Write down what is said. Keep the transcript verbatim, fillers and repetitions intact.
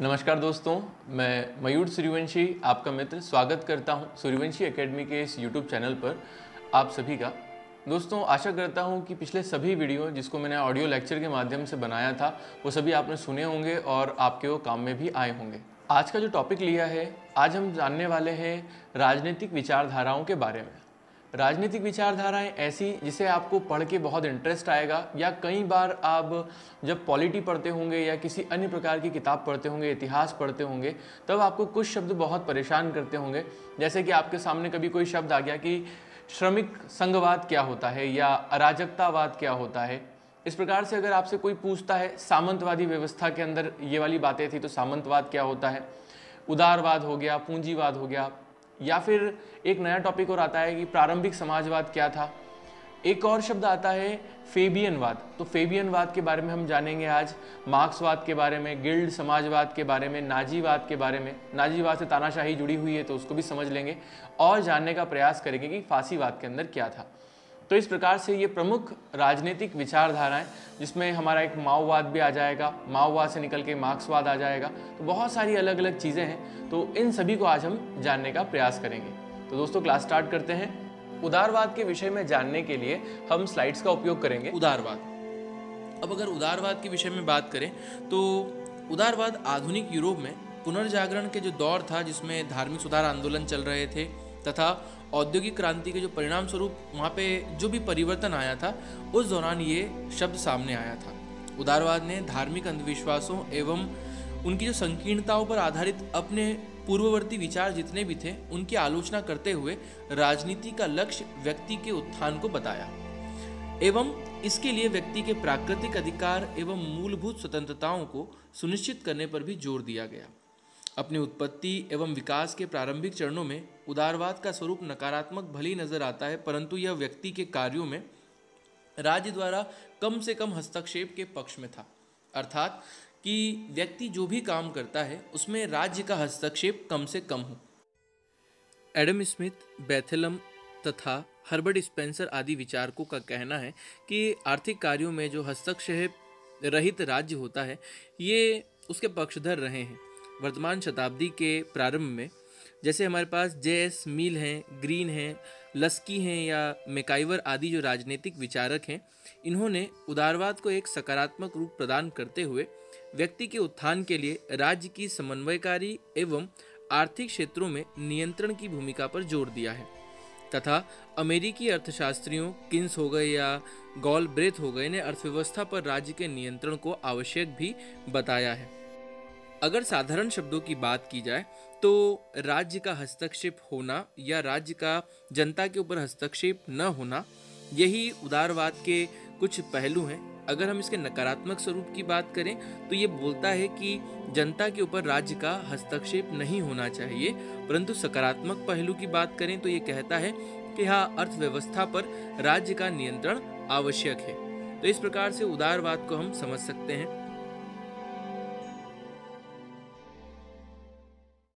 नमस्कार दोस्तों, मैं मयूर सूर्यवंशी आपका मित्र स्वागत करता हूं सूर्यवंशी एकेडमी के इस यूट्यूब चैनल पर आप सभी का। दोस्तों आशा करता हूं कि पिछले सभी वीडियो जिसको मैंने ऑडियो लेक्चर के माध्यम से बनाया था वो सभी आपने सुने होंगे और आपके वो काम में भी आए होंगे। आज का जो टॉपिक लिया है, आज हम जानने वाले हैं राजनीतिक विचारधाराओं के बारे में। राजनीतिक विचारधाराएं ऐसी जिसे आपको पढ़ के बहुत इंटरेस्ट आएगा, या कई बार आप जब पॉलिटी पढ़ते होंगे या किसी अन्य प्रकार की किताब पढ़ते होंगे, इतिहास पढ़ते होंगे, तब आपको कुछ शब्द बहुत परेशान करते होंगे। जैसे कि आपके सामने कभी कोई शब्द आ गया कि श्रमिक संघवाद क्या होता है या अराजकतावाद क्या होता है। इस प्रकार से अगर आपसे कोई पूछता है सामंतवादी व्यवस्था के अंदर ये वाली बातें थी तो सामंतवाद क्या होता है, उदारवाद हो गया, पूंजीवाद हो गया, या फिर एक नया टॉपिक और आता है कि प्रारंभिक समाजवाद क्या था। एक और शब्द आता है फेबियनवाद, तो फेबियनवाद के बारे में हम जानेंगे आज, मार्क्सवाद के बारे में, गिल्ड समाजवाद के बारे में, नाजीवाद के बारे में, नाजीवाद से तानाशाही जुड़ी हुई है तो उसको भी समझ लेंगे और जानने का प्रयास करेंगे कि फांसीवाद के अंदर क्या था। तो इस प्रकार से ये प्रमुख राजनीतिक विचारधाराएं, जिसमें हमारा एक माओवाद भी आ जाएगा, माओवाद से निकल के मार्क्सवाद आ जाएगा, तो बहुत सारी अलग अलग चीज़ें हैं, तो इन सभी को आज हम जानने का प्रयास करेंगे। तो दोस्तों क्लास स्टार्ट करते हैं। उदारवाद के विषय में जानने के लिए हम स्लाइड्स का उपयोग करेंगे। उदारवाद, अब अगर उदारवाद के विषय में बात करें तो उदारवाद आधुनिक यूरोप में पुनर्जागरण के जो दौर था, जिसमें धार्मिक सुधार आंदोलन चल रहे थे तथा औद्योगिक क्रांति के जो परिणाम स्वरूप वहाँ पे जो भी परिवर्तन आया था, उस दौरान ये शब्द सामने आया था। उदारवाद ने धार्मिक अंधविश्वासों एवं उनकी जो संकीर्णताओं पर आधारित अपने पूर्ववर्ती विचार जितने भी थे उनकी आलोचना करते हुए राजनीति का लक्ष्य व्यक्ति के उत्थान को बताया एवं इसके लिए व्यक्ति के प्राकृतिक अधिकार एवं मूलभूत स्वतंत्रताओं को सुनिश्चित करने पर भी जोर दिया गया। अपनी उत्पत्ति एवं विकास के प्रारंभिक चरणों में उदारवाद का स्वरूप नकारात्मक भली नजर आता है, परंतु यह व्यक्ति के कार्यों में राज्य द्वारा कम से कम हस्तक्षेप के पक्ष में था, अर्थात कि व्यक्ति जो भी काम करता है उसमें राज्य का हस्तक्षेप कम से कम हो। एडम स्मिथ, बैथलम तथा हर्बर्ट स्पेंसर आदि विचारकों का कहना है कि आर्थिक कार्यों में जो हस्तक्षेप रहित राज्य होता है ये उसके पक्षधर रहे हैं। वर्तमान शताब्दी के प्रारंभ में जैसे हमारे पास जे एस मील हैं, ग्रीन हैं, लस्की हैं या मेकाइवर आदि जो राजनीतिक विचारक हैं, इन्होंने उदारवाद को एक सकारात्मक रूप प्रदान करते हुए व्यक्ति के उत्थान के लिए राज्य की समन्वयकारी एवं आर्थिक क्षेत्रों में नियंत्रण की भूमिका पर जोर दिया है तथा अमेरिकी अर्थशास्त्रियों किन्स हो गए या गोल ब्रेथ हो गए ने अर्थव्यवस्था पर राज्य के नियंत्रण को आवश्यक भी बताया है। अगर साधारण शब्दों की बात की जाए तो राज्य का हस्तक्षेप होना या राज्य का जनता के ऊपर हस्तक्षेप न होना, यही उदारवाद के कुछ पहलू हैं। अगर हम इसके नकारात्मक स्वरूप की बात करें तो ये बोलता है कि जनता के ऊपर राज्य का हस्तक्षेप नहीं होना चाहिए, परंतु सकारात्मक पहलू की बात करें तो ये कहता है कि हाँ, अर्थव्यवस्था पर राज्य का नियंत्रण आवश्यक है। तो इस प्रकार से उदारवाद को हम समझ सकते हैं।